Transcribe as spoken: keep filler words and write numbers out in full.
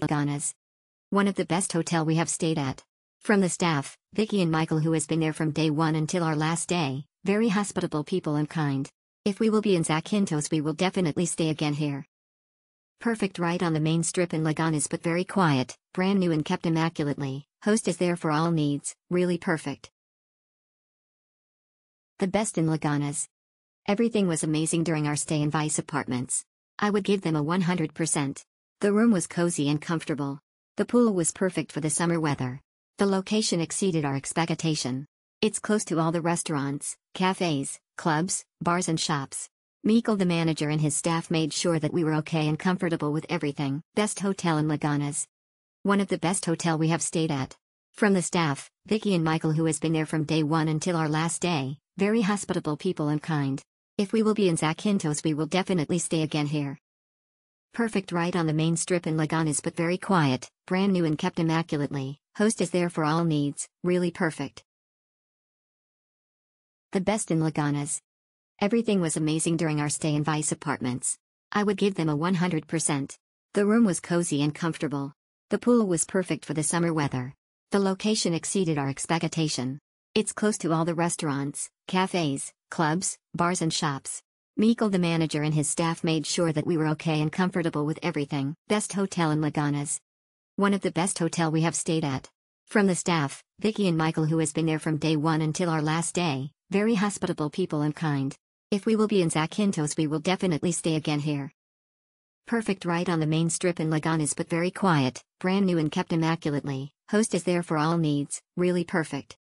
Laganas. One of the best hotel we have stayed at. From the staff, Vicky and Michael, who has been there from day one until our last day, very hospitable people and kind. If we will be in Zakynthos, we will definitely stay again here. Perfect right on the main strip in Laganas, but very quiet, brand new and kept immaculately. Host is there for all needs, really perfect. The best in Laganas. Everything was amazing during our stay in Vice Apartments. I would give them a one hundred percent. The room was cozy and comfortable. The pool was perfect for the summer weather. The location exceeded our expectation. It's close to all the restaurants, cafes, clubs, bars and shops. Michael, the manager, and his staff made sure that we were okay and comfortable with everything. Best hotel in Laganas. One of the best hotel we have stayed at. From the staff, Vicky and Michael, who has been there from day one until our last day, very hospitable people and kind. If we will be in Zakynthos, we will definitely stay again here. Perfect right on the main strip in Laganas, but very quiet, brand new and kept immaculately. Host is there for all needs, really perfect. The best in Laganas. Everything was amazing during our stay in Vice Apartments. I would give them a one hundred percent. The room was cozy and comfortable. The pool was perfect for the summer weather. The location exceeded our expectation. It's close to all the restaurants, cafes, clubs, bars and shops. Michael, the manager, and his staff made sure that we were okay and comfortable with everything. Best hotel in Laganas. One of the best hotel we have stayed at. From the staff, Vicky and Michael, who has been there from day one until our last day, very hospitable people and kind. If we will be in Zakynthos, we will definitely stay again here. Perfect right on the main strip in Laganas, but very quiet, brand new and kept immaculately. Host is there for all needs, really perfect.